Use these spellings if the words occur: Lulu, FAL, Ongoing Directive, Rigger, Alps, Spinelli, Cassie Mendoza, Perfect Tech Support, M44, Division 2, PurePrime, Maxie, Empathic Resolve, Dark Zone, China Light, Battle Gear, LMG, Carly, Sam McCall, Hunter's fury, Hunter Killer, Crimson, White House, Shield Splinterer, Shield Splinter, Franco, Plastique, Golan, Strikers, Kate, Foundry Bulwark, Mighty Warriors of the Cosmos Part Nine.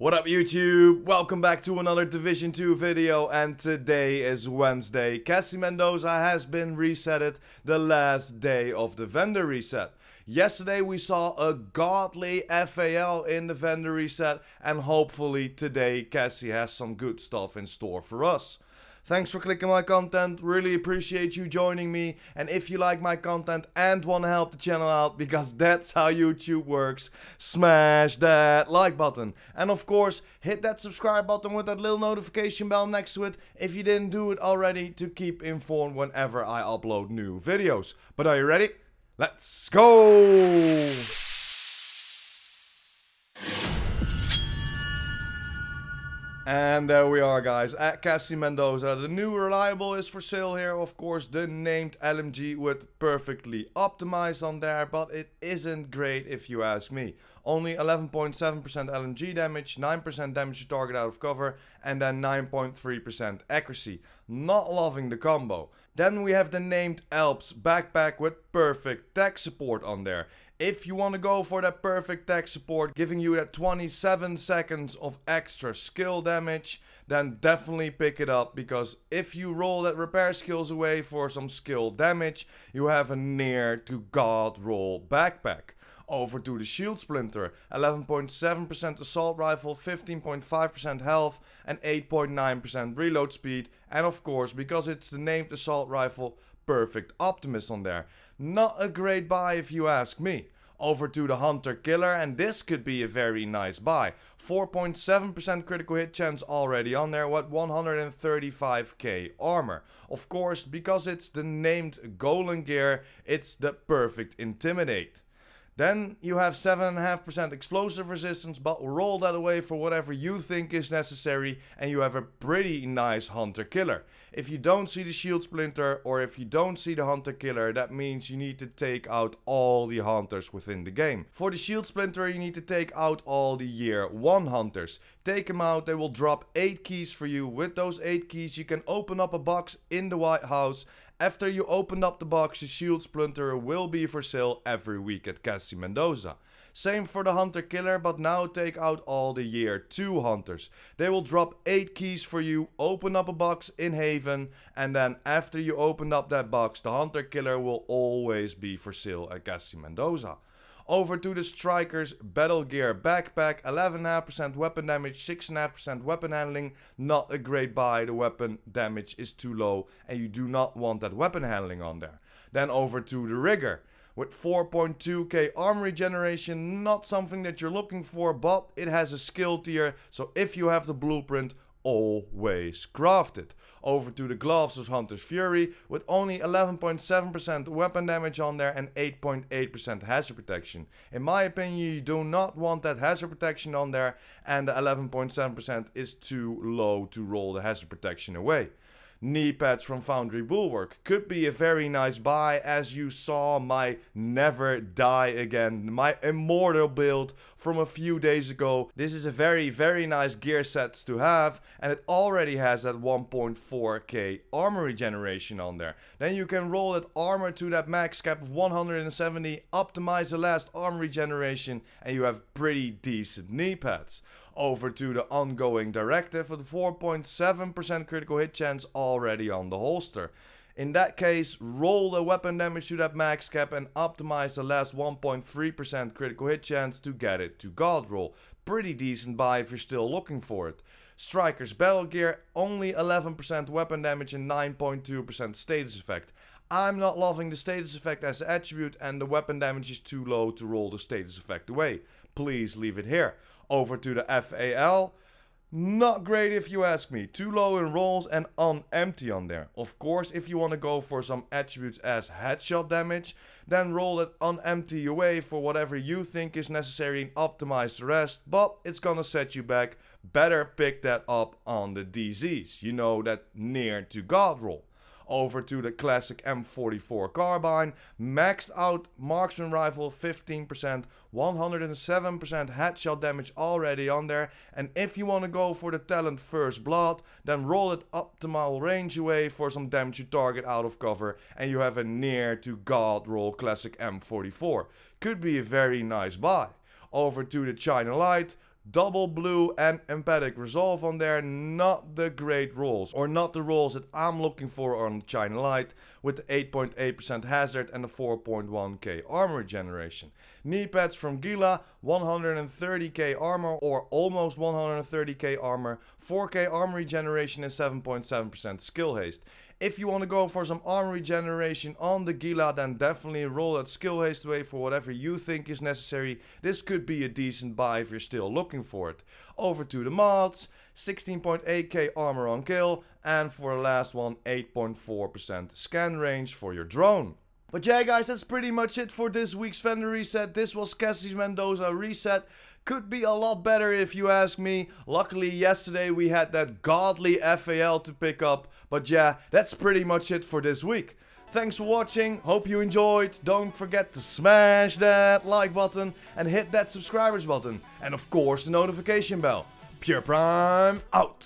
What up YouTube, welcome back to another Division 2 video, and today is Wednesday. Cassie Mendoza has been resetted, the last day of the vendor reset. Yesterday we saw a godly FAL in the vendor reset, and hopefully today Cassie has some good stuff in store for us. Thanks for clicking my content, really appreciate you joining me, and if you like my content and want to help the channel out, because that's how YouTube works, smash that like button. And of course, hit that subscribe button with that little notification bell next to it, if you didn't do it already, to keep informed whenever I upload new videos. But are you ready? Let's go! And there we are guys, at Cassie Mendoza, the new reliable is for sale here, of course the named LMG with perfectly optimized on there, but it isn't great if you ask me. Only 11.7% LMG damage, 9% damage to target out of cover, and then 9.3% accuracy. Not loving the combo. Then we have the named Alps backpack with perfect tech support on there. If you want to go for that perfect tech support, giving you that 27 seconds of extra skill damage, then definitely pick it up, because if you roll that repair skills away for some skill damage, you have a near to god roll backpack. Over to the Shield Splinter, 11.7% assault rifle, 15.5% health and 8.9% reload speed, and of course, because it's the named assault rifle, perfect optimist on there. Not a great buy if you ask me. Over to the Hunter Killer, and this could be a very nice buy. 4.7% critical hit chance already on there with 135k armor. Of course, because it's the named Golan gear, it's the perfect intimidate. Then you have 7.5% explosive resistance, but roll that away for whatever you think is necessary, and you have a pretty nice Hunter Killer. If you don't see the Shield Splinter, or if you don't see the Hunter Killer, that means you need to take out all the Hunters within the game. For the Shield Splinter, you need to take out all the Year 1 Hunters. Take them out, they will drop 8 keys for you. With those 8 keys, you can open up a box in the White House. After you opened up the box, the Shield Splinterer will be for sale every week at Cassie Mendoza. Same for the Hunter Killer, but now take out all the Year 2 Hunters. They will drop 8 keys for you, open up a box in Haven, and then after you opened up that box, the Hunter Killer will always be for sale at Cassie Mendoza. Over to the Strikers Battle Gear backpack, 11.5% weapon damage, 6.5% weapon handling. Not a great buy, the weapon damage is too low and you do not want that weapon handling on there. Then over to the Rigger. With 4.2k armor regeneration, not something that you're looking for, but it has a skill tier, so if you have the blueprint, always craft it. Over to the gloves of Hunter's Fury, with only 11.7% weapon damage on there and 8.8% hazard protection. In my opinion, you do not want that hazard protection on there, and the 11.7% is too low to roll the hazard protection away. Knee pads from Foundry Bulwark could be a very nice buy. As you saw my never die again, my immortal build from a few days ago, this is a very nice gear set to have, and it already has that 1.4k armor regeneration on there. Then you can roll that armor to that max cap of 170, optimize the last armor regeneration, and you have pretty decent knee pads. Over to the Ongoing Directive with 4.7% critical hit chance already on the holster. In that case, roll the weapon damage to that max cap and optimize the last 1.3% critical hit chance to get it to god roll. Pretty decent buy if you're still looking for it. Strikers Battle Gear, only 11% weapon damage and 9.2% status effect. I'm not loving the status effect as an attribute, and the weapon damage is too low to roll the status effect away. Please leave it here. Over to the FAL, not great if you ask me, too low in rolls and on empty on there. Of course, if you want to go for some attributes as headshot damage, then roll it on empty away for whatever you think is necessary and optimize the rest, but it's gonna set you back. Better pick that up on the DZs, you know, that near to god roll. Over to the classic M44 carbine, maxed out marksman rifle, 15%, 107% headshot damage already on there, and if you want to go for the talent First Blood, then roll it optimal range away for some damage to target out of cover, and you have a near to god roll classic M44. Could be a very nice buy. Over to the China Light, Double Blue and Empathic Resolve on there, not the great rolls, or not the rolls that I'm looking for on China Light, with 8.8% hazard and a 4.1k armor regeneration. Knee pads from Gila, 130k armor or almost 130k armor, 4k armor regeneration and 7.7% skill haste. If you want to go for some armor regeneration on the Gila, then definitely roll that skill haste away for whatever you think is necessary. This could be a decent buy if you're still looking for it. Over to the mods, 16.8k armor on kill, and for the last one, 8.4% scan range for your drone. But yeah guys, that's pretty much it for this week's vendor reset. This was Cassie Mendoza reset. Could be a lot better if you ask me. Luckily yesterday we had that godly FAL to pick up. But yeah, that's pretty much it for this week. Thanks for watching, hope you enjoyed. Don't forget to smash that like button and hit that subscribers button. And of course the notification bell. PurePrime out!